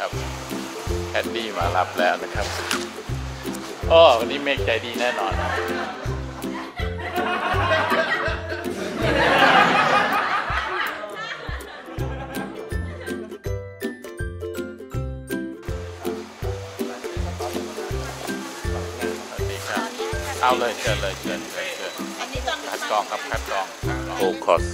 ครับแคดดี้มารับแล้วนะครับอ้อวันนี้เมฆใจดีแน่นอนเอาเลยเชิญเลยเชิญคัดกรองครับคัดกรองโอล์ด คอร์ส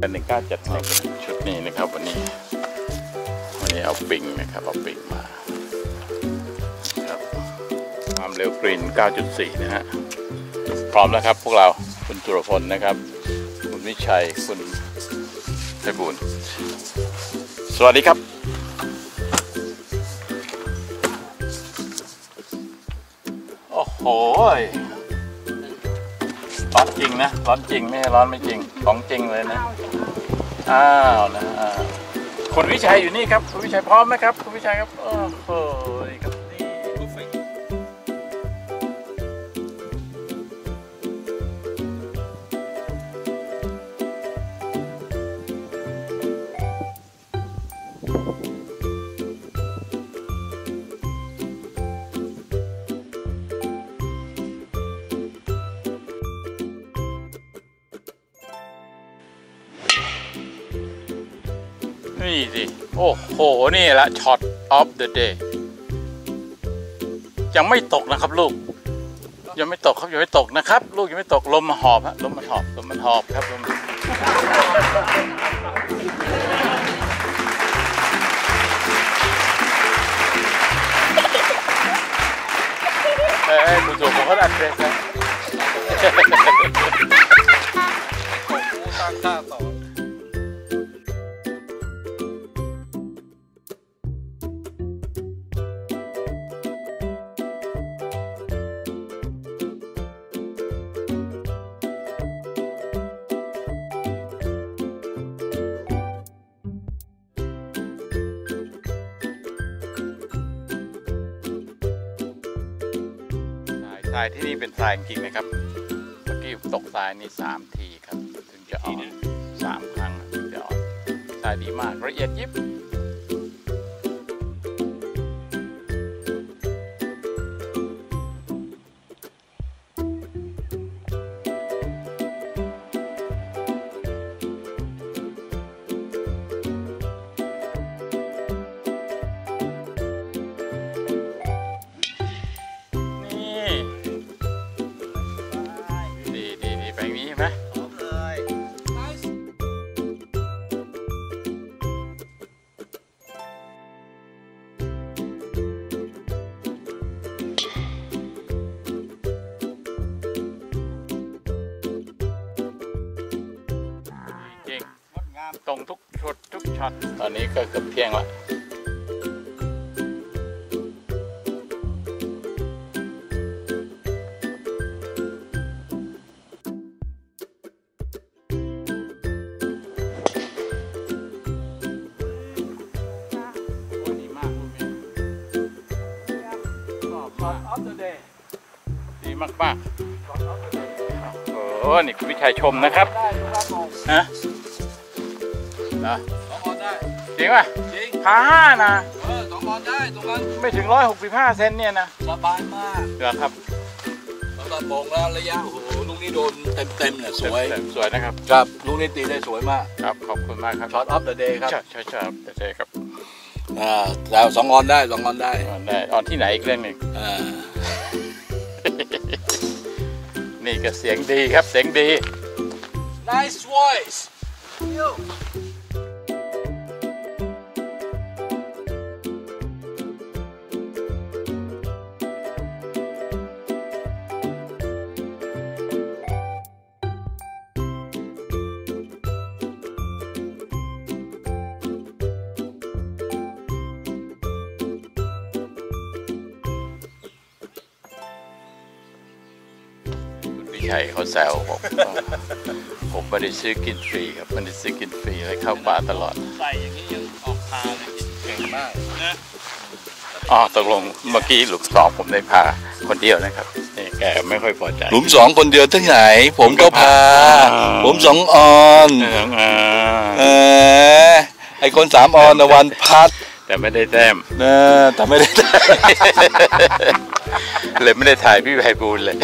เป็น1971ชุดนี้นะครับวันนี้เอาปิงนะครับเอาปิงมาครับความเร็วกรีน 9.4 นะฮะพร้อมแล้วครับพวกเราคุณจุรพลนะครับคุณวิชัยคุณไพบูลย์สวัสดีครับโอ้โหร้อนจริงนะร้อนจริงไม่ร้อนไม่จริงของจริงเลยนะอ้าวนะคุณวิชัยอยู่นี่ครับคุณวิชัยพร้อมไหมครับคุณวิชัยครับโอ้โหครับนี่สิโอ้โหนี่ละช็อตออฟเดอะเดย์ยังไม่ตกนะครับลูกยังไม่ตกครับยังไม่ตกนะครับลูกยังไม่ตกลมมาหอบฮะลมมันหอบลมมันหอบครับลมเฮ้ยคุณโจผมก็อัดเทรสนะตั้งตาต่อทรายที่นี่เป็นทรายจริงไหมครับเมื่อกี้ตกทรายนี่3ทีครับถึงจะออก3ครั้งถึงจะออกทรายดีมากละเอียดยิบตรงทุกช็อตทุกช็อตตอนนี้ก็เกือบเที่ยงละดีมากดีมากมากโอ้นี่คุณวิชัยชมนะครับฮะจริงป่ะจริง5.5นะสองบอลได้ตรงนั้นไม่ถึง165เซนเนี่ยนะสบายมากเดี๋ยวครับแล้วก็มองแล้วระยะโอ้โหลูกนี้โดนเต็มเนี่ยสวยสวยนะครับครับลูกนี้ตีได้สวยมากครับขอบคุณมากครับช็อตออฟเดอะเดย์ครับใช่ครับเดอะเดย์ครับแล้ว2 ออนได้2 ออนได้ออนที่ไหนอีกเรื่องหนึ่งนี่ก็เสียงดีครับเสียงดี nice voiceใช่เขาแซวบอกผมไม่ได้ซื้อกินฟรีครับไม่ได้ซื้อกินฟรีเลยเข้าป่าตลอดใส่อย่างนี้ยังออกพาเลยเก่งมากนะอ๋อตกลงเมื่อกี้หลุมสองผมได้พาคนเดียวนะครับนี่ แกไม่ค่อยพอใจหลุมสองคนเดียวที่ไหนผมก็พาผมสองออนไอคนสามออนวันพัดแต่ไม่ได้แต้มแต่ไม่ได้เลยไม่ได้ถ่ายพี่ไพบูลย์เลย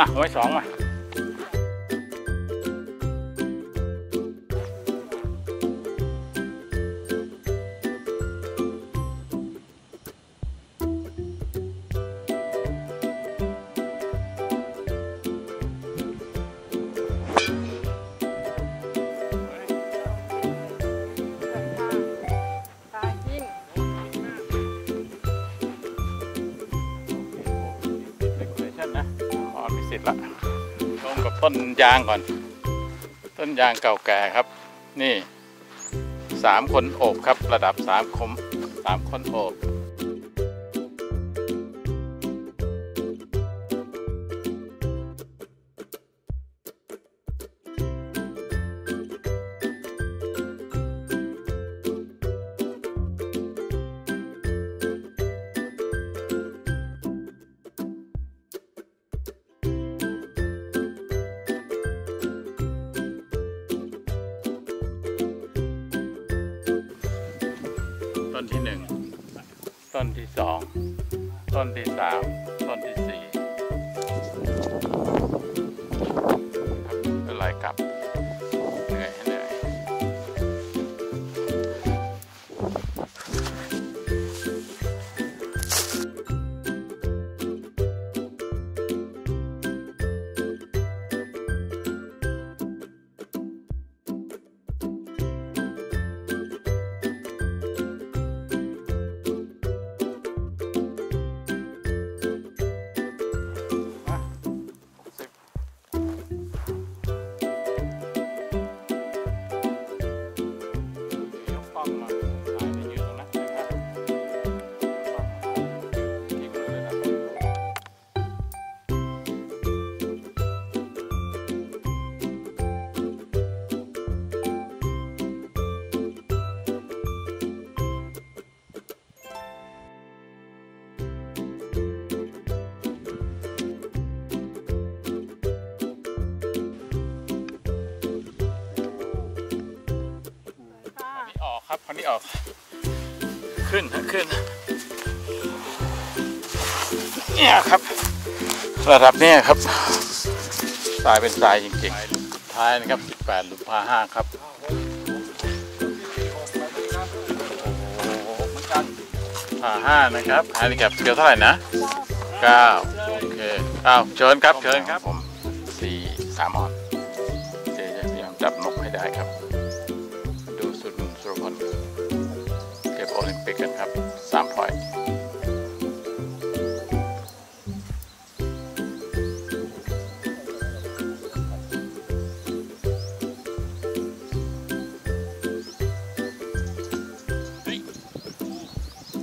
มาไว้สองมาต้นยางก่อนต้นยางเก่าแก่ครับนี่3คนโอบครับระดับ3คนโอบต้นที่1ต้นที่2ต้นที่3ต้นที่4เป็นลายกลับเหนื่อยเหนื่อยคราวนี้ออกขึ้นเนี่ยครับระดับเนี่ยครับทรายเป็นทรายจริงๆท้ายนะครับ18 หลุมพา5ครับพา5นะครับอันนี้กับเกี่ยวเท่าไหร่นะ9โอเคอ้าวเชิญครับผม3ออนจะพยายามจับนกให้ได้ครับเก็บโอลิมปิกกันครับ3พอยต์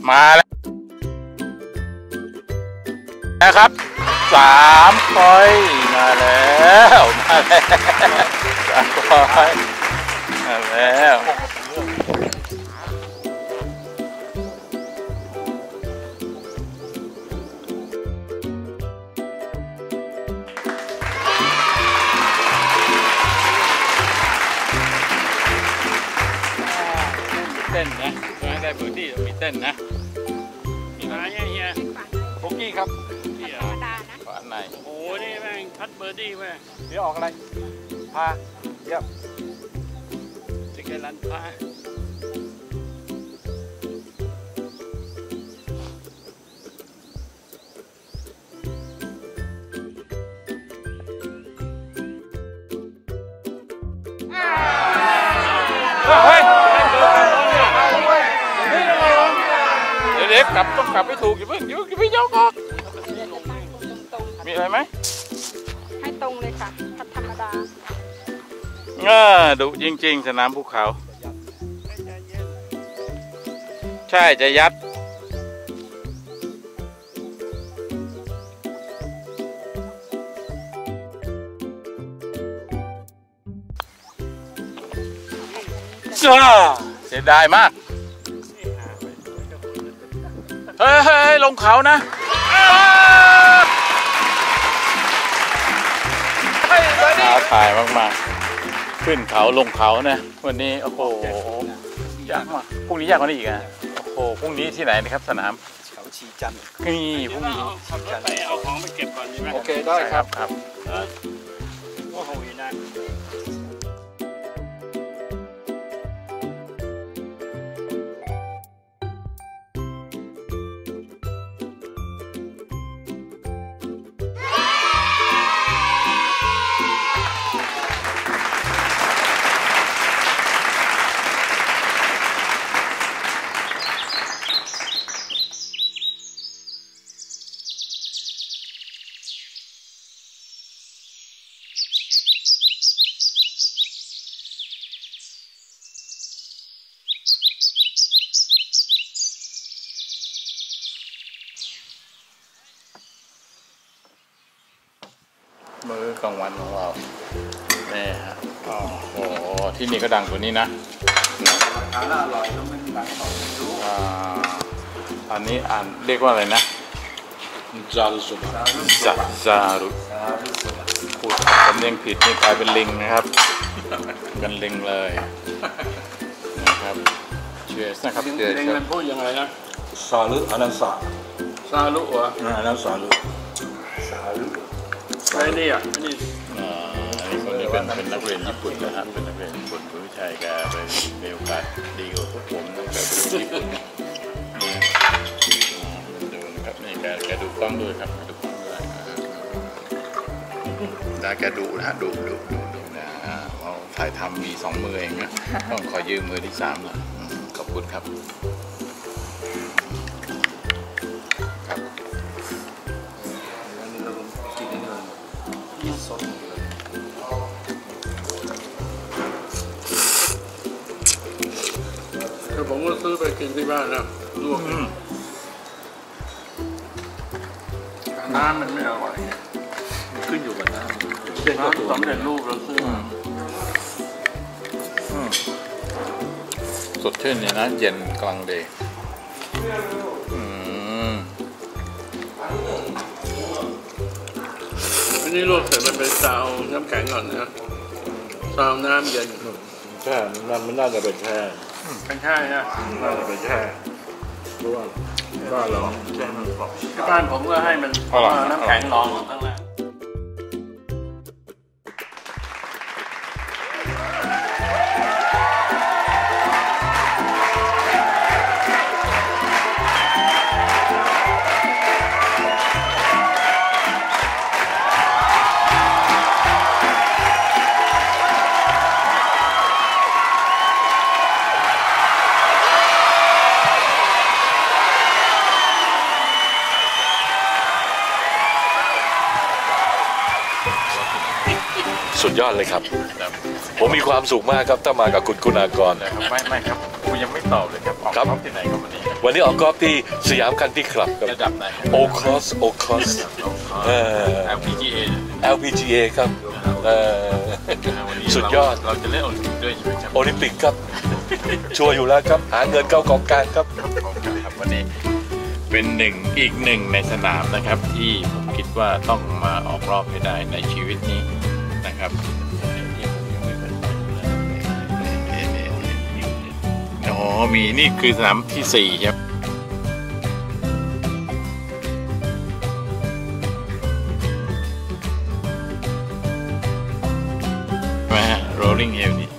มาแล้วนะครับ3พอยต์มาแล้ว3พอยต์มาแล้วเต้นนะได้พื้นที่มีเต้นนะมีอะไรเฮียพุกกี้ครับที่ธรรมดานะขวานในโอ้โหนี่แม่งทัดเบอร์ดี้แม่งเดี๋ยวออกอะไรพาเยี่ยมจะแค่ลันพาต้องกลับไปถูกอย่าเพิ่งยกออกมีอะไรไหม รงเลยค่ะคัดธรรมดาดุจริงๆสนามภูเขาใช่จะยัดเสียดายมากเฮ้ยลงเขานะท้าทายมากๆขึ้นเขาลงเขานะวันนี้โอ้โหยากมากพรุ่งนี้ยากกว่านี้อีกนะโอ้โหพรุ่งนี้ที่ไหนนะครับสนามเขาชีจันทร์นี่พรุ่งนี้ชีจันทร์เอาของไปเก็บก่อนดีไหมโอเคได้ครับครับว่าเขาอยู่นั่นมื้อกลางวันของเรานี่ฮะโอ้โหที่นี่ก็ดังกว่านี้นะอาหารอร่อยแล้วมันดังต่อรู้อันนี้อ่านเรียกว่าอะไรนะจารุสุบะจารุพูดสำเนียงผิดนี่กลายเป็นลิงนะครับกันลิงเลยนะครับเชื่อนะครับเชื่อลิงมันพูดยังไงนะซาลุอานันซาซาลุวะอานันซาลุซาลุไอ้นี่อ่ะนี่คนนี้เป็นนักเรียนญี่ปุ่นนะครับเป็นนักเรียนญี่ปุ่นคุณวิชัยแกไปมีโอกาสดีกว่าพวกผมตั้งแต่เป็นญี่ปุ่นดูนะครับนี่แกดูกล้องด้วยครับดูกล้องด้วยได้แกดูนะดูนะเราถ่ายทำมี2มือเองนะต้องขอยืมมือที่3หน่อยขอบคุณครับคือผมก็ซื้อไปกินที่บ้านนะลวกน้ำมันไม่อร่อยขึ้นอยู่กับน้ำน้ำสำเร็จรูปเราซื้อสดชื่นเนี่ยนะเย็นกลางเดย์นี่ลวกเสร็จมันเป็นซาวน้ำแข็งก่อนนะซาวน้ำเย็นใช่มันน่าจะเป็นแช่เป็นแช่นะน่าจะเป็นแช่เพราะว่าบ้านเราแช่มันกรอบที่บ้านผมก็ให้มันน้ำแข็งรองตั้งแต่สุดยอดเลยครับผมมีความสุขมากครับถ้ามากับคุณคุณากรนะครับไม่ครับคุณยังไม่ตอบเลยครับออกกอล์ฟที่ไหนครับวันนี้ออกกอล์ฟที่สยามคันทรีคลับระดับไหนโอล์ด คอร์สLPGA ครับสุดยอดเราจะเล่นโอลิมปิกด้วยใช่ไหมครับโอลิมปิกครับชัวร์อยู่แล้วครับหาเงินเข้ากองการครับวันนี้เป็นอีกหนึ่งในสนามนะครับที่ผมคิดว่าต้องมาออกรอบให้ได้ในชีวิตนี้นะครับอ๋อมีนี่คือสนามที่4ครับแม่โรลลิ่งเฮลนี่